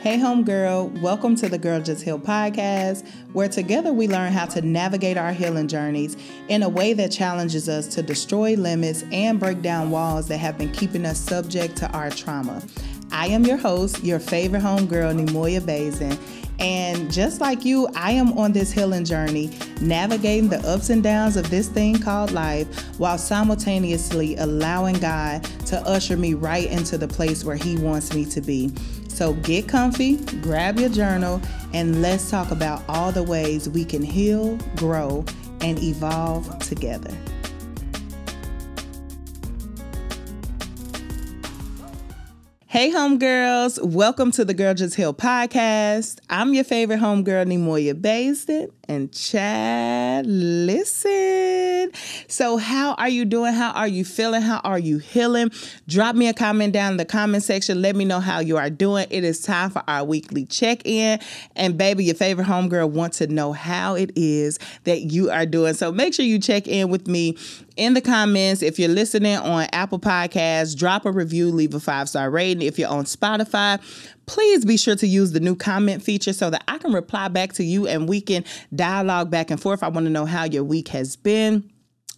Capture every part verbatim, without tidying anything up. Hey homegirl, welcome to the Girl Just Heal podcast, where together we learn how to navigate our healing journeys in a way that challenges us to destroy limits and break down walls that have been keeping us subject to our trauma. I am your host, your favorite homegirl, Neimoya Basden, and just like you, I am on this healing journey, navigating the ups and downs of this thing called life, while simultaneously allowing God to usher me right into the place where He wants me to be. So get comfy, grab your journal, and let's talk about all the ways we can heal, grow, and evolve together. Hey homegirls, welcome to the Girl Just Heal podcast. I'm your favorite homegirl, Neimoya Basden, and child, listen. So how are you doing? How are you feeling? How are you healing? Drop me a comment down in the comment section. Let me know how you are doing. It is time for our weekly check-in. And baby, your favorite homegirl wants to know how it is that you are doing. So make sure you check in with me in the comments. If you're listening on Apple Podcasts, drop a review, leave a five-star rating. If you're on Spotify, please be sure to use the new comment feature so that I can reply back to you and we can dialogue back and forth. I want to know how your week has been.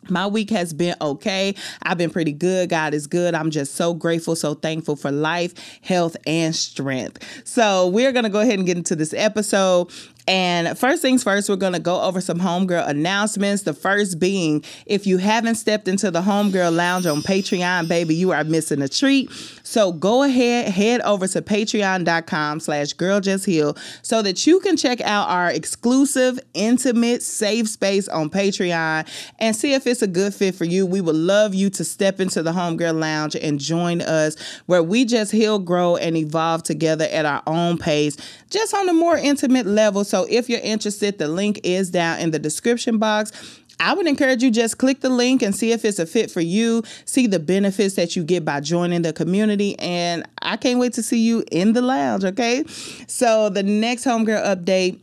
My week has been okay. I've been pretty good. God is good. I'm just so grateful, so thankful for life, health, and strength. So we're going to go ahead and get into this episode. And first things first, we're going to go over some homegirl announcements. The first being, if you haven't stepped into the homegirl lounge on Patreon, baby, you are missing a treat. So go ahead, head over to patreon.com slash girl just heal so that you can check out our exclusive, intimate, safe space on Patreon and see if it's a good fit for you. We would love you to step into the homegirl lounge and join us where we just heal, grow, and evolve together at our own pace, just on a more intimate level. So So if you're interested, the link is down in the description box. I would encourage you just click the link and see if it's a fit for you. See the benefits that you get by joining the community. And I can't wait to see you in the lounge, okay? So the next homegirl update,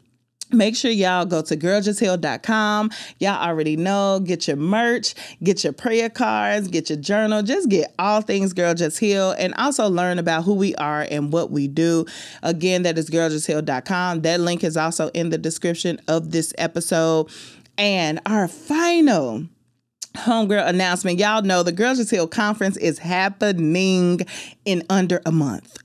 make sure y'all go to girl just heal dot com. Y'all already know, get your merch, get your prayer cards, get your journal, just get all things Girl Just Heal, and also learn about who we are and what we do. Again, that is girl just heal dot com. That link is also in the description of this episode. And our final homegirl announcement, y'all know the Girl Just Heal conference is happening in under a month.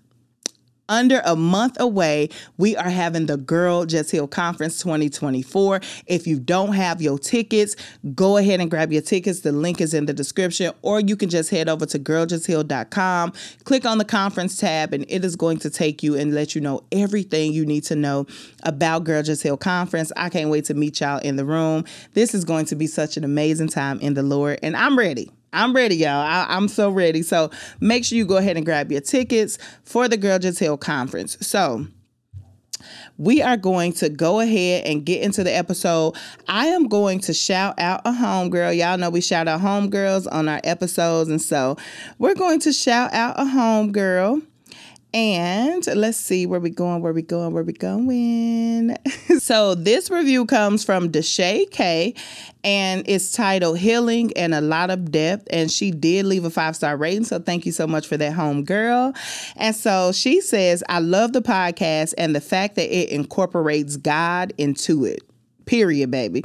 Under a month away, we are having the Girl Just Heal Conference twenty twenty-four. If you don't have your tickets, go ahead and grab your tickets. The link is in the description, or you can just head over to girl just heal dot com, click on the conference tab, and it is going to take you and let you know everything you need to know about Girl Just Heal Conference. I can't wait to meet y'all in the room. This is going to be such an amazing time in the Lord, and I'm ready. I'm ready, y'all. I, I'm so ready. So make sure you go ahead and grab your tickets for the Girl Just Heal Conference. So we are going to go ahead and get into the episode. I am going to shout out a homegirl. Y'all know we shout out homegirls on our episodes. And so we're going to shout out a homegirl. And let's see where we going, where we going, where we going. So this review comes from Deshae K, and it's titled Healing and a Lot of Depth. And she did leave a five-star rating, so thank you so much for that, home girl. And so she says, I love the podcast and the fact that it incorporates God into it. Period, baby.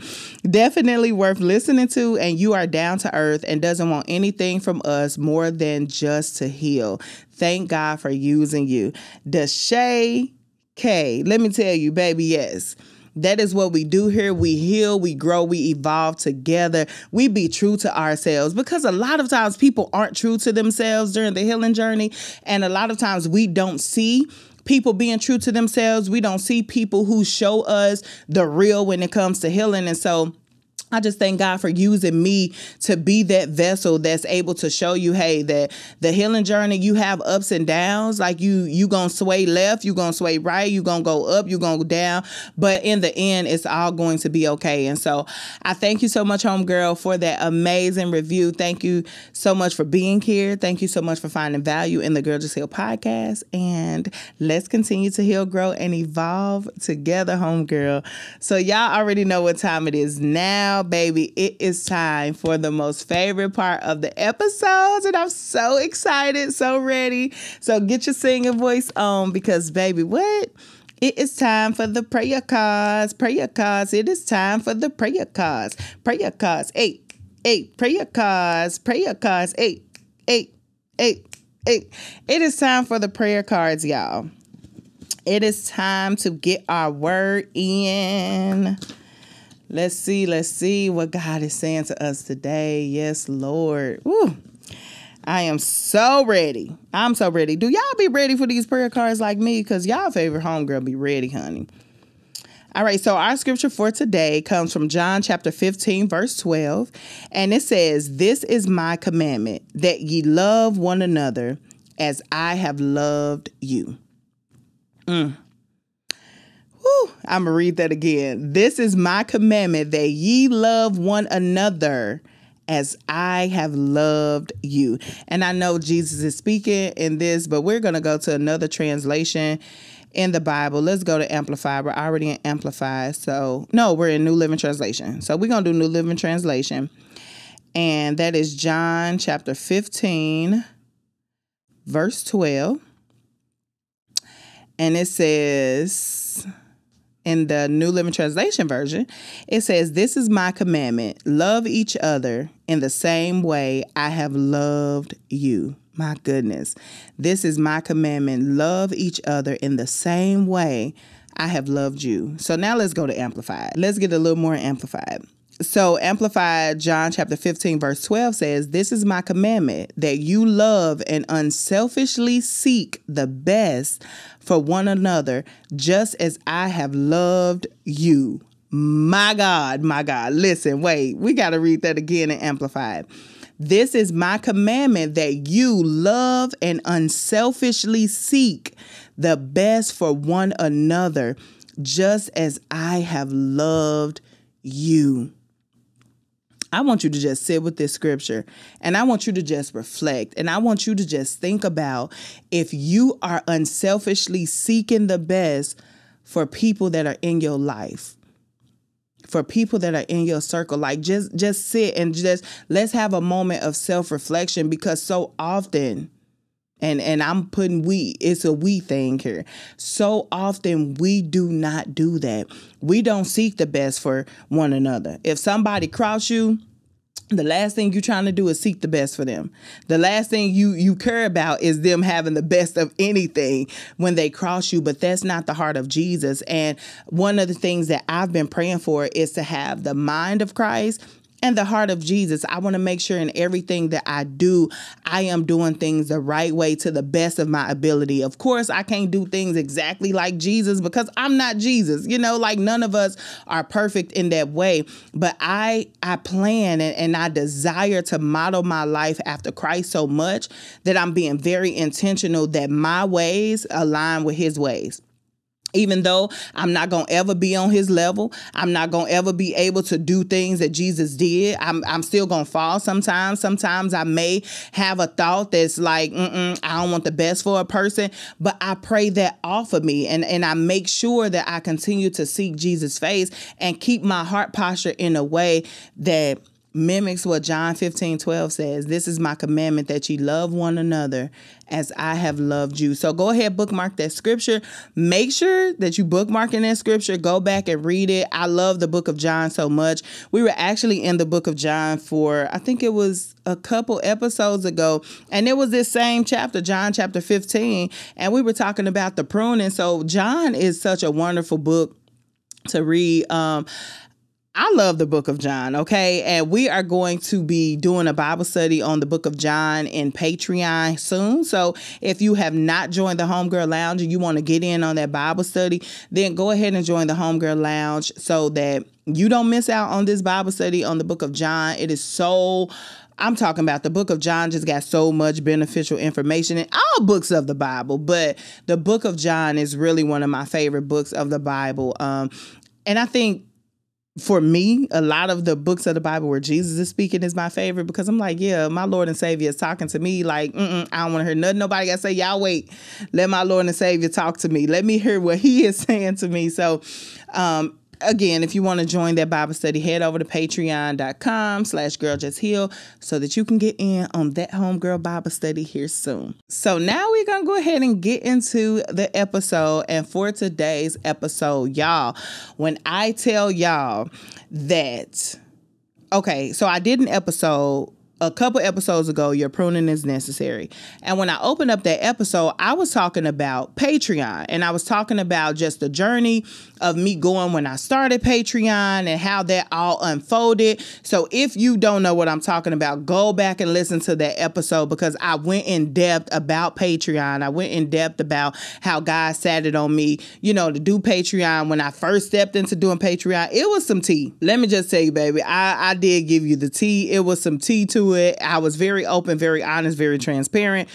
Definitely worth listening to, and you are down to earth and doesn't want anything from us more than just to heal. Thank God for using you. Deshae K. Let me tell you, baby, yes. That is what we do here. We heal, we grow, we evolve together. We be true to ourselves, because a lot of times people aren't true to themselves during the healing journey. And a lot of times we don't see people being true to themselves. We don't see people who show us the real when it comes to healing. And so I just thank God for using me to be that vessel that's able to show you, hey, that the healing journey, you have ups and downs. Like you, you gonna sway left, you gonna sway right, you gonna go up, you gonna go down. But in the end, it's all going to be okay. And so I thank you so much, homegirl, for that amazing review. Thank you so much for being here. Thank you so much for finding value in the Girl Just Heal podcast. And let's continue to heal, grow, and evolve together, homegirl. So y'all already know what time it is now. now, baby, it is time for the most favorite part of the episodes. And I'm so excited, so ready. So get your singing voice on because, baby, what? It is time for the prayer cause, prayer cause. It is time for the prayer cause, prayer cause. Hey, hey, prayer cause, prayer cause. Hey, hey, hey, hey. It is time for the prayer cards, y'all. It is time to get our word in. Let's see, let's see what God is saying to us today. Yes, Lord. Woo. I am so ready. I'm so ready. Do y'all be ready for these prayer cards like me? Because y'all favorite homegirl be ready, honey. All right, so our scripture for today comes from John chapter fifteen, verse twelve. And it says, "This is my commandment, that ye love one another as I have loved you." Mm. Whew, I'm gonna read that again. "This is my commandment, that ye love one another as I have loved you." And I know Jesus is speaking in this, but we're gonna go to another translation in the Bible. Let's go to Amplified. We're already in Amplified, so no, we're in New Living Translation. So we're gonna do New Living Translation, and that is John chapter fifteen, verse twelve. And it says, in the New Living Translation version, it says, "This is my commandment. Love each other in the same way I have loved you." My goodness. This is my commandment. Love each other in the same way I have loved you. So now let's go to Amplified. Let's get a little more Amplified. So Amplified, John chapter fifteen, verse twelve says, "This is my commandment, that you love and unselfishly seek the best for one another, just as I have loved you." My God, my God. Listen, wait, we got to read that again in Amplified. "This is my commandment, that you love and unselfishly seek the best for one another, just as I have loved you." I want you to just sit with this scripture, and I want you to just reflect, and I want you to just think about if you are unselfishly seeking the best for people that are in your life, for people that are in your circle. Like just just sit and just let's have a moment of self-reflection, because so often, and and I'm putting we, it's a we thing here. So often we do not do that. We don't seek the best for one another. If somebody cross you, the last thing you're trying to do is seek the best for them. The last thing you you care about is them having the best of anything when they cross you. But that's not the heart of Jesus. And one of the things that I've been praying for is to have the mind of Christ and the heart of Jesus. I want to make sure in everything that I do, I am doing things the right way to the best of my ability. Of course, I can't do things exactly like Jesus because I'm not Jesus. You know, like none of us are perfect in that way. But I I plan and, and I desire to model my life after Christ so much that I'm being very intentional that my ways align with his ways. Even though I'm not going to ever be on his level, I'm not going to ever be able to do things that Jesus did. I'm, I'm still going to fall sometimes. Sometimes I may have a thought that's like, mm-mm, I don't want the best for a person, but I pray that off of me. And, and I make sure that I continue to seek Jesus' face and keep my heart posture in a way that mimics what John fifteen twelve says. "This is my commandment, that ye love one another as I have loved you." So go ahead, bookmark that scripture. Make sure that you bookmark in that scripture. Go back and read it. I love the book of John so much. We were actually in the book of John for, I think it was a couple episodes ago. And it was this same chapter, John chapter fifteen. And we were talking about the pruning. So John is such a wonderful book to read. Um, I love the book of John, okay? And we are going to be doing a Bible study on the book of John in Patreon soon. So if you have not joined the Homegirl Lounge and you want to get in on that Bible study, then go ahead and join the Homegirl Lounge so that you don't miss out on this Bible study on the book of John. It is so, I'm talking about the book of John just got so much beneficial information in all books of the Bible, but the book of John is really one of my favorite books of the Bible. Um, and I think, for me, a lot of the books of the Bible where Jesus is speaking is my favorite, because I'm like, yeah, my Lord and Savior is talking to me. Like, mm-mm, I don't want to hear nothing nobody got to say. Y'all wait. Let my Lord and Savior talk to me. Let me hear what he is saying to me. So um, again, if you want to join that Bible study, head over to patreon.com slash girl just heal so that you can get in on that homegirl Bible study here soon. So now we're going to go ahead and get into the episode. And for today's episode, y'all, when I tell y'all that, okay, so I did an episode a couple episodes ago, your pruning is necessary. And when I opened up that episode, I was talking about Patreon, and I was talking about just the journey of me going when I started Patreon and how that all unfolded. So if you don't know what I'm talking about, go back and listen to that episode, because I went in depth about Patreon. I went in depth about how God sat it on me, you know, to do Patreon. When I first stepped into doing Patreon, it was some tea. Let me just tell you, baby, I, I did give you the tea. It was some tea too. It. I was very open, very honest, very transparent.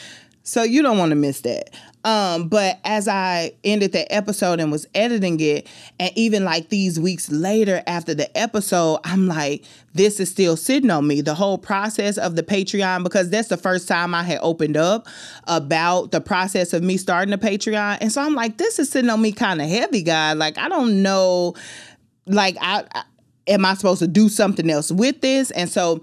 So you don't want to miss that. Um, but as I ended the episode and was editing it, and even like these weeks later after the episode, I'm like, this is still sitting on me, the whole process of the Patreon, because that's the first time I had opened up about the process of me starting a Patreon. And so I'm like, this is sitting on me kind of heavy, God. Like, I don't know, like, I, I am I supposed to do something else with this? And so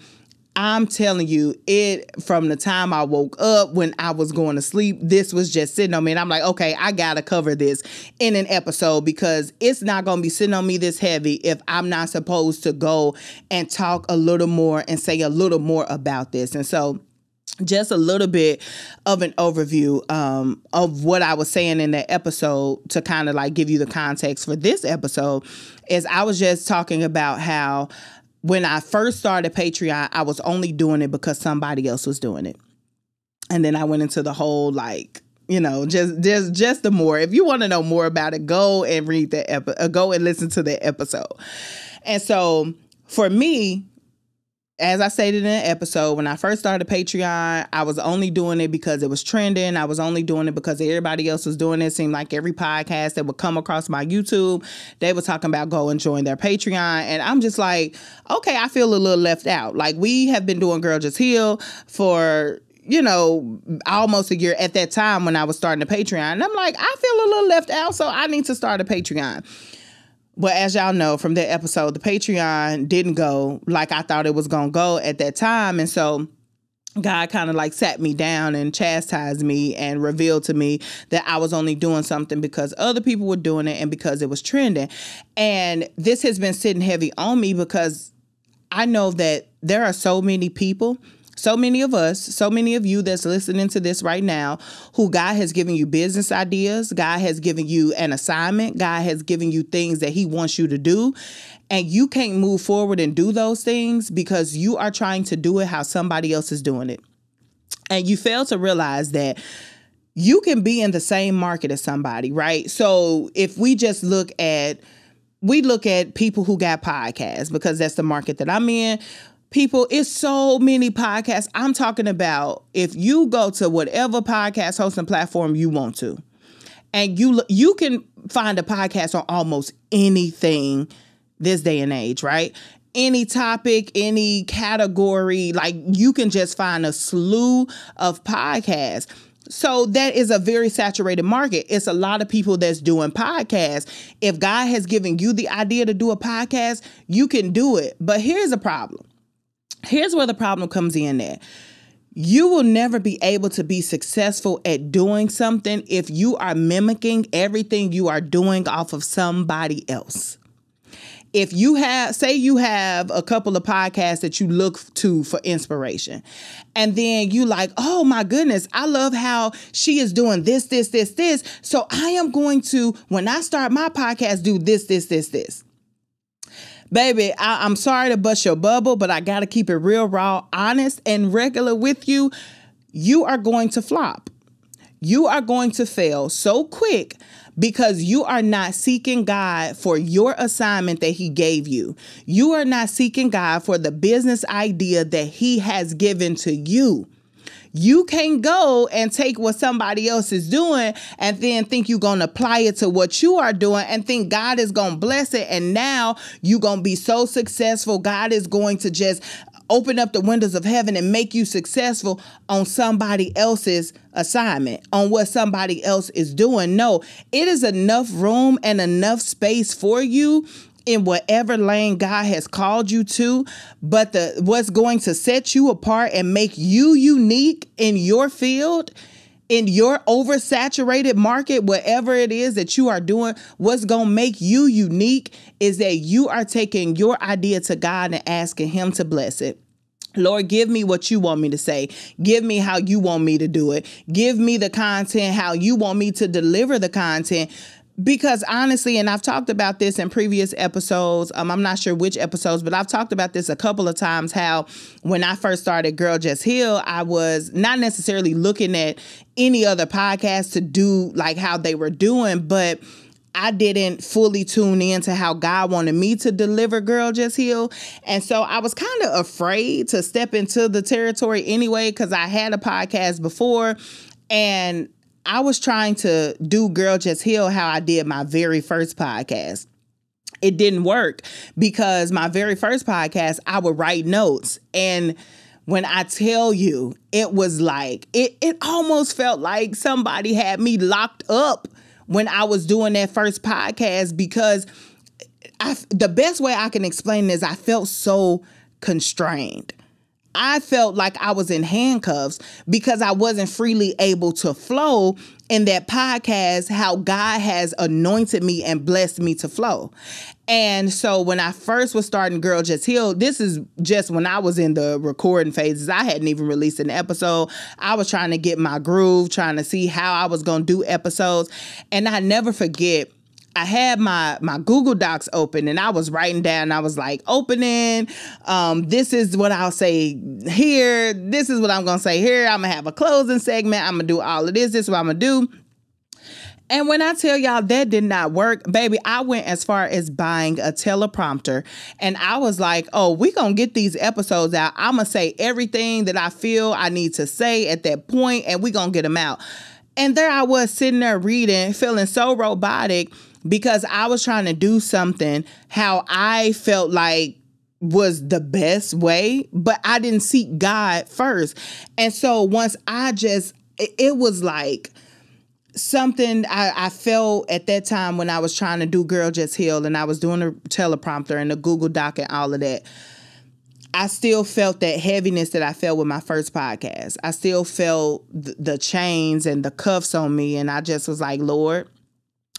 I'm telling you, it from the time I woke up, when I was going to sleep, this was just sitting on me. And I'm like, okay, I got to cover this in an episode, because it's not going to be sitting on me this heavy if I'm not supposed to go and talk a little more and say a little more about this. And so just a little bit of an overview um, of what I was saying in that episode to kind of like give you the context for this episode is I was just talking about how when I first started Patreon, I was only doing it because somebody else was doing it. And then I went into the whole, like, you know, just just, just the more. If you want to know more about it, go and read the epi- uh, go and listen to the episode. And so for me, as I stated in the episode, when I first started Patreon, I was only doing it because it was trending. I was only doing it because everybody else was doing it. It seemed like every podcast that would come across my YouTube, they were talking about go and join their Patreon. And I'm just like, okay, I feel a little left out. Like, we have been doing Girl Just Heal for, you know, almost a year at that time when I was starting a Patreon. And I'm like, I feel a little left out, so I need to start a Patreon. But as y'all know from that episode, the Patreon didn't go like I thought it was going to go at that time. And so God kind of like sat me down and chastised me and revealed to me that I was only doing something because other people were doing it and because it was trending. And this has been sitting heavy on me because I know that there are so many people, so many of us, so many of you that's listening to this right now, who God has given you business ideas, God has given you an assignment, God has given you things that he wants you to do, and you can't move forward and do those things because you are trying to do it how somebody else is doing it. And you fail to realize that you can be in the same market as somebody, right? So if we just look at, we look at people who got podcasts, because that's the market that I'm in. People, it's so many podcasts. I'm talking about if you go to whatever podcast hosting platform you want to, and you you can find a podcast on almost anything this day and age, right? Any topic, any category, like you can just find a slew of podcasts. So that is a very saturated market. It's a lot of people that's doing podcasts. If God has given you the idea to do a podcast, you can do it. But here's a problem. Here's where the problem comes in at. You will never be able to be successful at doing something if you are mimicking everything you are doing off of somebody else. If you have, say you have a couple of podcasts that you look to for inspiration, and then you like, oh my goodness, I love how she is doing this, this, this, this. So I am going to, when I start my podcast, do this, this, this, this. Baby, I, I'm sorry to bust your bubble, but I got to keep it real, raw, honest, and regular with you. You are going to flop. You are going to fail so quick because you are not seeking God for your assignment that he gave you. You are not seeking God for the business idea that he has given to you. You can't go and take what somebody else is doing and then think you're going to apply it to what you are doing and think God is going to bless it. And now you're going to be so successful. God is going to just open up the windows of heaven and make you successful on somebody else's assignment, on what somebody else is doing. No, it is enough room and enough space for you in whatever lane God has called you to, but the what's going to set you apart and make you unique in your field, in your oversaturated market, whatever it is that you are doing, what's going to make you unique is that you are taking your idea to God and asking him to bless it. Lord, give me what you want me to say. Give me how you want me to do it. Give me the content, how you want me to deliver the content. Because honestly, and I've talked about this in previous episodes, um, I'm not sure which episodes, but I've talked about this a couple of times, how when I first started Girl Just Heal, I was not necessarily looking at any other podcast to do like how they were doing, but I didn't fully tune in to how God wanted me to deliver Girl Just Heal. And so I was kind of afraid to step into the territory anyway, because I had a podcast before and I was trying to do Girl Just Heal how I did my very first podcast. It didn't work because my very first podcast, I would write notes. And when I tell you, it was like, it, it almost felt like somebody had me locked up when I was doing that first podcast, because I, the best way I can explain is I felt so constrained. I felt like I was in handcuffs because I wasn't freely able to flow in that podcast how God has anointed me and blessed me to flow. And so when I first was starting Girl Just Heal, this is just when I was in the recording phases. I hadn't even released an episode. I was trying to get my groove, trying to see how I was going to do episodes. And I never forget, I had my, my Google Docs open and I was writing down, I was like, opening, um, this is what I'll say here. This is what I'm going to say here. I'm going to have a closing segment. I'm going to do all of this. This is what I'm going to do. And when I tell y'all that did not work, baby, I went as far as buying a teleprompter. And I was like, oh, we're going to get these episodes out. I'm going to say everything that I feel I need to say at that point, and we're going to get them out. And there I was sitting there reading, feeling so robotic, because I was trying to do something how I felt like was the best way, but I didn't seek God first. And so once I just, it was like something I, I felt at that time when I was trying to do Girl Just Heal and I was doing a teleprompter and the Google Doc and all of that. I still felt that heaviness that I felt with my first podcast. I still felt th- the chains and the cuffs on me. And I just was like, Lord,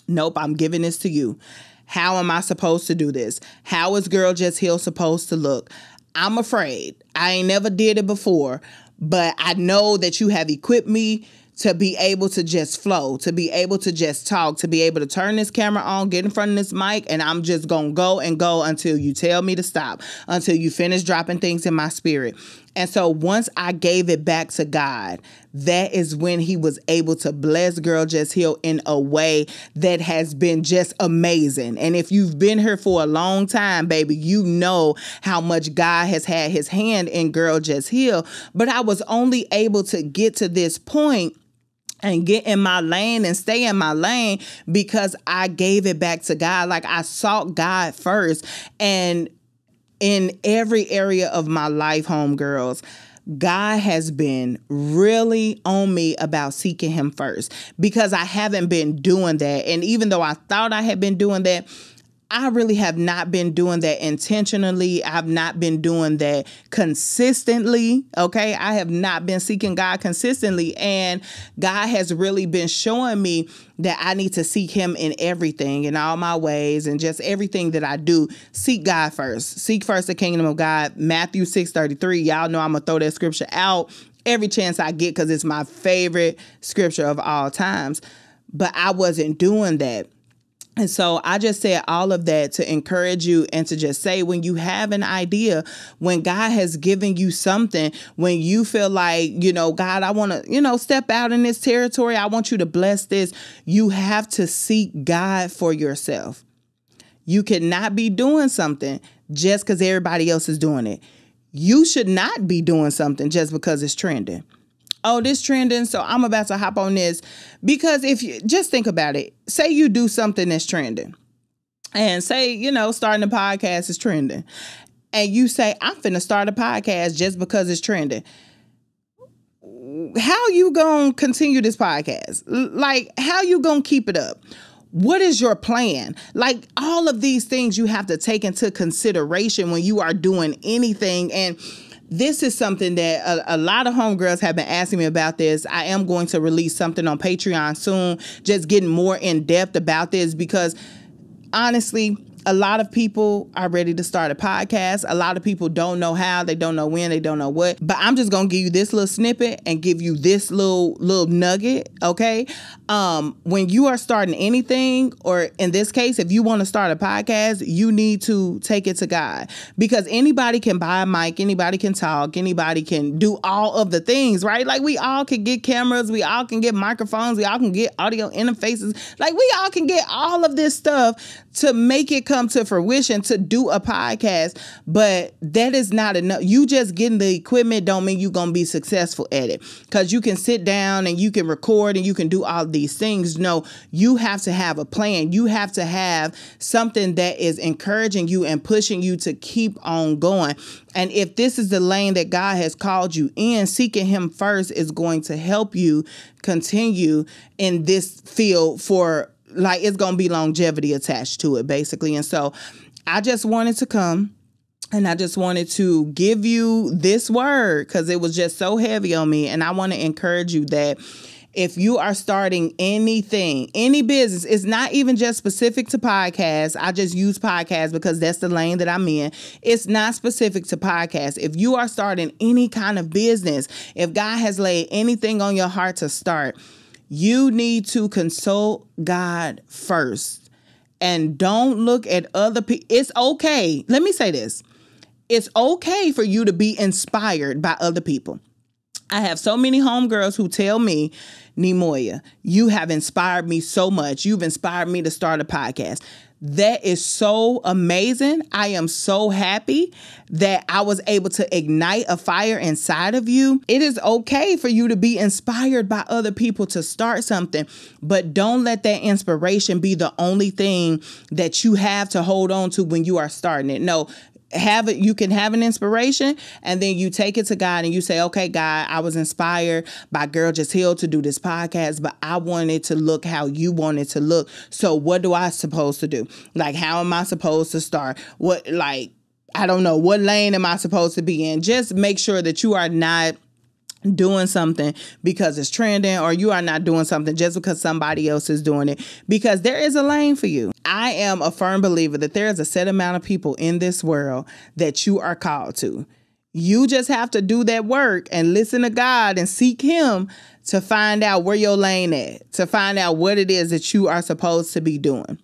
nope, I'm giving this to you. How am I supposed to do this? How is Girl Just Heal supposed to look? I'm afraid. I ain't never did it before, but I know that you have equipped me to be able to just flow, to be able to just talk, to be able to turn this camera on, get in front of this mic, and I'm just going to go and go until you tell me to stop, until you finish dropping things in my spirit. And so once I gave it back to God, that is when he was able to bless Girl Just Heal in a way that has been just amazing. And if you've been here for a long time, baby, you know how much God has had his hand in Girl Just Heal. But I was only able to get to this point and get in my lane and stay in my lane because I gave it back to God. Like, I sought God first. And in every area of my life, homegirls, God has been really on me about seeking him first, because I haven't been doing that. And even though I thought I had been doing that, I really have not been doing that intentionally. I've not been doing that consistently, okay? I have not been seeking God consistently, and God has really been showing me that I need to seek him in everything, in all my ways, and just everything that I do. Seek God first. Seek first the kingdom of God. Matthew six thirty-three. Y'all know I'm going to throw that scripture out every chance I get because it's my favorite scripture of all times. But I wasn't doing that. And so I just said all of that to encourage you and to just say, when you have an idea, when God has given you something, when you feel like, you know, God, I want to, you know, step out in this territory. I want you to bless this. You have to seek God for yourself. You cannot be doing something just because everybody else is doing it. You should not be doing something just because it's trending. Oh, this trending, so I'm about to hop on this. Because if you just think about it, say you do something that's trending, and say, you know, starting a podcast is trending, and you say, I'm finna start a podcast just because it's trending. How you gonna continue this podcast? Like, how you gonna keep it up? What is your plan? Like, all of these things you have to take into consideration when you are doing anything. And this is something that a, a lot of homegirls have been asking me about this. I am going to release something on Patreon soon, just getting more in depth about this, because honestly, a lot of people are ready to start a podcast. A lot of people don't know how, they don't know when, they don't know what. But I'm just going to give you this little snippet and give you this little little nugget, okay? Um, when you are starting anything, or in this case, if you want to start a podcast, you need to take it to God. Because anybody can buy a mic, anybody can talk, anybody can do all of the things, right? Like, we all can get cameras, we all can get microphones, we all can get audio interfaces. Like, we all can get all of this stuff to make it come to fruition to do a podcast, but that is not enough. You just getting the equipment don't mean you're gonna be successful at it, because you can sit down and you can record and you can do all these things. No, you have to have a plan. You have to have something that is encouraging you and pushing you to keep on going. And if this is the lane that God has called you in, seeking Him first is going to help you continue in this field for, like, it's going to be longevity attached to it, basically. And so I just wanted to come and I just wanted to give you this word, because it was just so heavy on me. And I want to encourage you that if you are starting anything, any business, it's not even just specific to podcasts. I just use podcasts because that's the lane that I'm in. It's not specific to podcasts. If you are starting any kind of business, if God has laid anything on your heart to start, you need to consult God first, and don't look at other people. It's okay. Let me say this. It's okay for you to be inspired by other people. I have so many homegirls who tell me, Neimoya, you have inspired me so much. You've inspired me to start a podcast. That is so amazing. I am so happy that I was able to ignite a fire inside of you. It is okay for you to be inspired by other people to start something, but don't let that inspiration be the only thing that you have to hold on to when you are starting it. No, have it. You can have an inspiration and then you take it to God and you say, okay, God, I was inspired by Girl Just Heal to do this podcast, but I want it to look how you want it to look. So what do I supposed to do? Like, how am I supposed to start? What, like, I don't know, what lane am I supposed to be in? Just make sure that you are not doing something because it's trending, or you are not doing something just because somebody else is doing it, because there is a lane for you. I am a firm believer that there is a set amount of people in this world that you are called to. You just have to do that work and listen to God and seek Him to find out where your lane at, to find out what it is that you are supposed to be doing.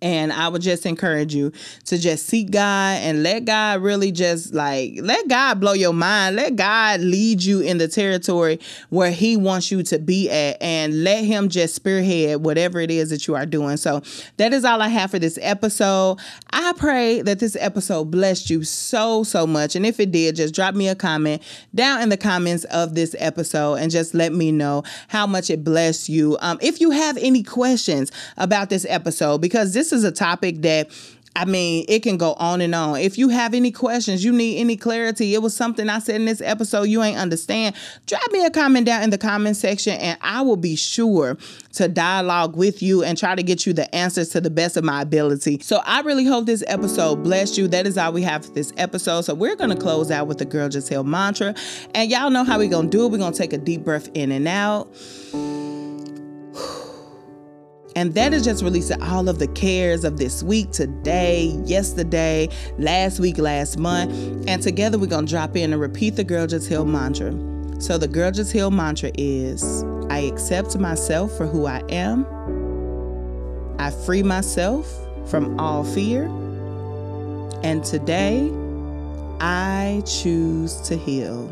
And I would just encourage you to just seek God and let God really just, like, let God blow your mind. Let God lead you in the territory where He wants you to be at, and let Him just spearhead whatever it is that you are doing. So that is all I have for this episode. I pray that this episode blessed you so, so much. And if it did, just drop me a comment down in the comments of this episode and just let me know how much it blessed you. Um, if you have any questions about this episode, because this is a topic that, I mean, it can go on and on. If you have any questions, you need any clarity, it was something I said in this episode you ain't understand, drop me a comment down in the comment section and I will be sure to dialogue with you and try to get you the answers to the best of my ability. So I really hope this episode blessed you. That is all we have for this episode. So we're going to close out with the Girl Just Heal mantra. And y'all know how we're going to do it. We're going to take a deep breath in and out. And that is just releasing all of the cares of this week, today, yesterday, last week, last month. And together we're going to drop in and repeat the Girl Just Heal mantra. So the Girl Just Heal mantra is, I accept myself for who I am. I free myself from all fear. And today I choose to heal.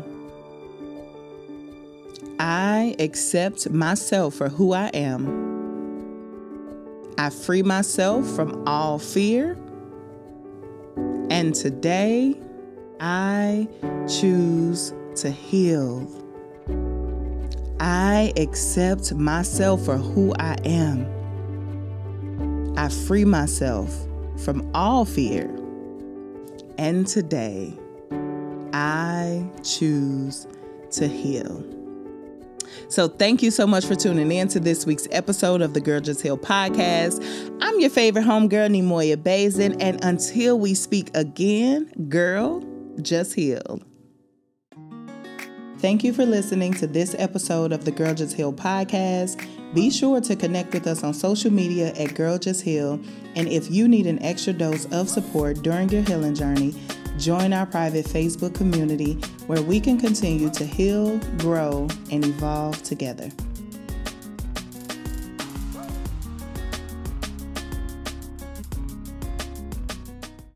I accept myself for who I am. I free myself from all fear, and today I choose to heal. I accept myself for who I am. I free myself from all fear, and today I choose to heal. So thank you so much for tuning in to this week's episode of the Girl Just Heal podcast. I'm your favorite homegirl, Neimoya Basden, and until we speak again, girl, just heal. Thank you for listening to this episode of the Girl Just Heal podcast. Be sure to connect with us on social media at Girl Just Heal. And if you need an extra dose of support during your healing journey, join our private Facebook community where we can continue to heal, grow, and evolve together.